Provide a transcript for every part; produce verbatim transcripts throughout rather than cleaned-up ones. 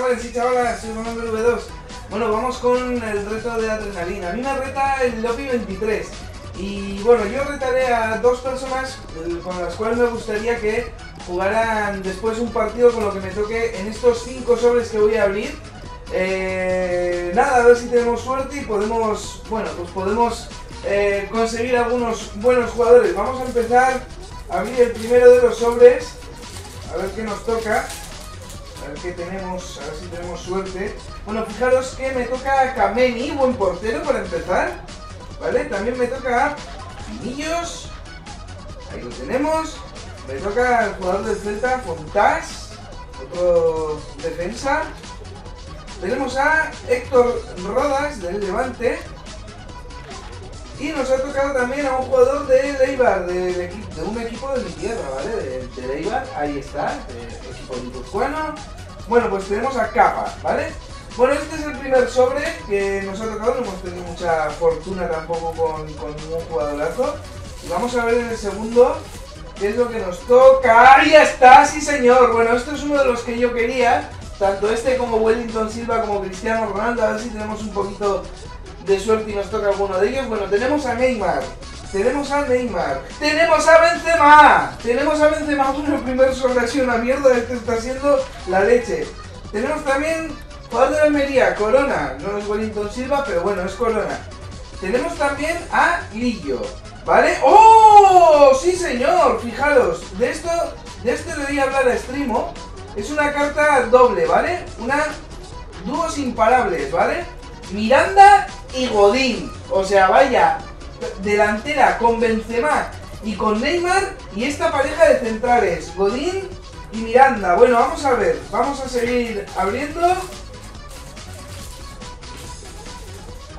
chavales y chavalas, soy Manuel V dos. Bueno, vamos con el reto de adrenalina. A mí me reta el Lopi veintitrés. Y bueno, yo retaré a dos personas con las cuales me gustaría que jugaran después un partido con lo que me toque en estos cinco sobres que voy a abrir. Eh, nada, a ver si tenemos suerte y podemos, bueno, pues podemos eh, conseguir algunos buenos jugadores. Vamos a empezar a abrir el primero de los sobres, a ver qué nos toca, a ver qué tenemos, a ver si tenemos suerte. Bueno, fijaros que me toca Kameni, buen portero para empezar, ¿vale? También me toca Pinillos, ahí lo tenemos. Me toca el jugador del Celta, Fontás, otro defensa. Tenemos a Héctor Rodas del Levante. Y nos ha tocado también a un jugador del Eibar, de, de, de un equipo de mi tierra, ¿vale? Del de Eibar, ahí está, el equipo guipuzcoano. Bueno, pues tenemos a Kappa, ¿vale? Bueno, este es el primer sobre que nos ha tocado, no hemos tenido mucha fortuna tampoco con, con ningún jugadorazo. Y vamos a ver en el segundo qué es lo que nos toca. ¡Ahí está! ¡Sí, señor! Bueno, esto es uno de los que yo quería. Tanto este como Wellington Silva como Cristiano Ronaldo, a ver si tenemos un poquito de suerte y nos toca alguno de ellos. Bueno, tenemos a Neymar, tenemos a Neymar, tenemos a Benzema, tenemos a Benzema, bueno, el primer sobre ha sido una mierda, este está siendo la leche. Tenemos también Juan de Almería, Corona, no es Wellington Silva, pero bueno, es Corona. Tenemos también a Lillo, ¿vale? ¡Oh! ¡Sí, señor! Fijaros, de esto, de este le voy a hablar a Streamo. Es una carta doble, ¿vale? Una... dúos imparables, ¿vale? Miranda y Godín. O sea, vaya, delantera con Benzema y con Neymar y esta pareja de centrales, Godín y Miranda. Bueno, vamos a ver, vamos a seguir abriendo.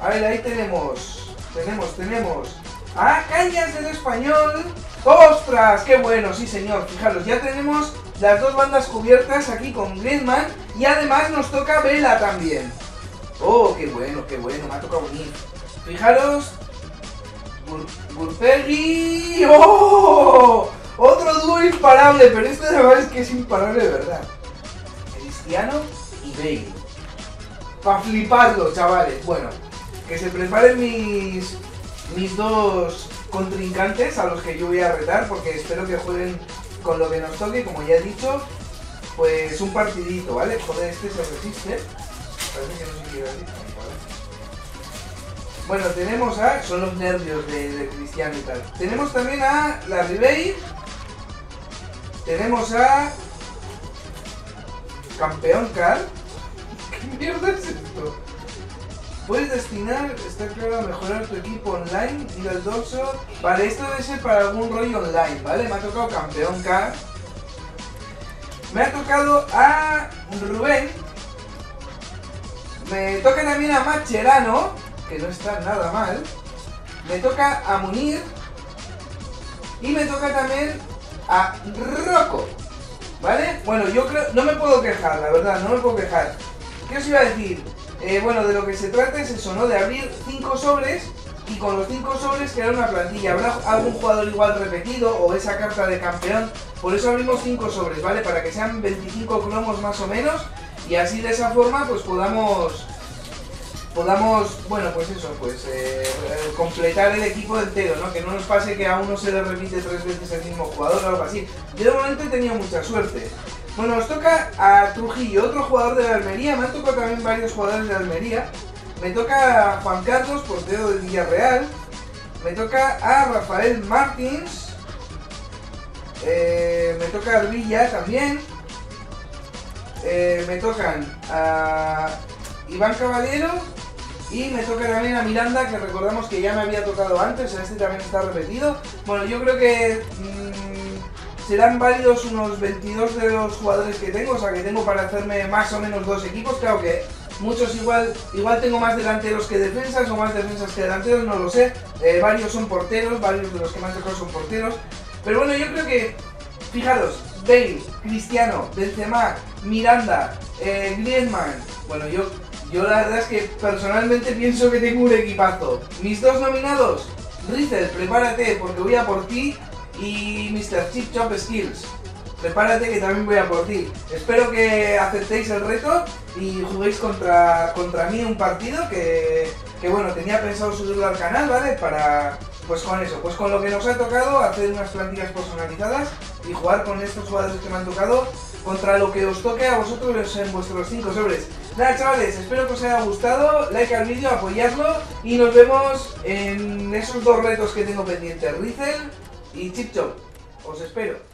A ver, ahí tenemos, tenemos, tenemos a Cañas del Español. ¡Ostras! ¡Qué bueno! Sí, señor, fijaros, ya tenemos las dos bandas cubiertas aquí con Griezmann. Y además nos toca Vela también. Oh, qué bueno, qué bueno. Me ha tocado Munir. Fijaros. Burpegui. ¡Oh! Otro dúo imparable. Pero este de verdad es que es imparable de verdad. Cristiano y Bale. Para fliparlo, chavales. Bueno, que se preparen mis, mis dos contrincantes a los que yo voy a retar. Porque espero que jueguen con lo que nos toque, como ya he dicho, pues un partidito, ¿vale? Joder, este se resiste. Parece que no se quiere así, ¿vale? Bueno, tenemos a... son los nervios de, de Cristiano y tal. Tenemos también a la Ribéry. Tenemos a... Campeón Car. ¿Qué mierda es esto? Puedes destinar, está claro, a mejorar tu equipo online, ir al dorso. Vale, esto debe ser para algún rollo online, ¿vale? Me ha tocado Campeón Car. Me ha tocado a Rubén. Me toca también a Mascherano, que no está nada mal. Me toca a Munir. Y me toca también a Roco, ¿vale? Bueno, yo creo... no me puedo quejar, la verdad, no me puedo quejar. ¿Qué os iba a decir? Eh, bueno, de lo que se trata es eso, ¿no? De abrir cinco sobres y con los cinco sobres crear una plantilla. Habrá algún jugador igual repetido o esa carta de campeón. Por eso abrimos cinco sobres, ¿vale? Para que sean veinticinco cromos más o menos. Y así de esa forma pues podamos... podamos, bueno, pues eso, pues eh, completar el equipo entero, ¿no? Que no nos pase que a uno se le repite tres veces el mismo jugador o algo así. Yo de momento he tenido mucha suerte. Bueno, nos toca a Trujillo, otro jugador de la Almería. Me han tocado también varios jugadores de la Almería. Me toca a Juan Carlos, portero del Villarreal. Me toca a Rafael Martins. Eh, me toca a Villa también. Eh, me tocan a Iván Caballero. Y me toca también a Miranda, que recordamos que ya me había tocado antes. O sea, este también está repetido. Bueno, yo creo que... Mmm, serán válidos unos veintidós de los jugadores que tengo, o sea que tengo para hacerme más o menos dos equipos. Claro que muchos igual, igual tengo más delanteros que defensas o más defensas que delanteros, no lo sé. Eh, varios son porteros, varios de los que más recuerdo son porteros. Pero bueno, yo creo que, fijaros, Bale, Cristiano, Benzema, Miranda, eh, Griezmann. Bueno, yo, yo la verdad es que personalmente pienso que tengo un equipazo. Mis dos nominados, Rizel, prepárate porque voy a por ti. Y mister Chip Chop Skills. Prepárate que también voy a por ti. Espero que aceptéis el reto y juguéis contra, contra mí un partido que, que, bueno, tenía pensado subirlo al canal, ¿vale? Para, pues con eso, pues con lo que nos ha tocado, hacer unas plantillas personalizadas y jugar con estos jugadores que me han tocado contra lo que os toque a vosotros en vuestros cinco sobres. Nada, chavales, espero que os haya gustado, like al vídeo, apoyadlo y nos vemos en esos dos retos que tengo pendientes, Rizel y Chip Chop. Os espero.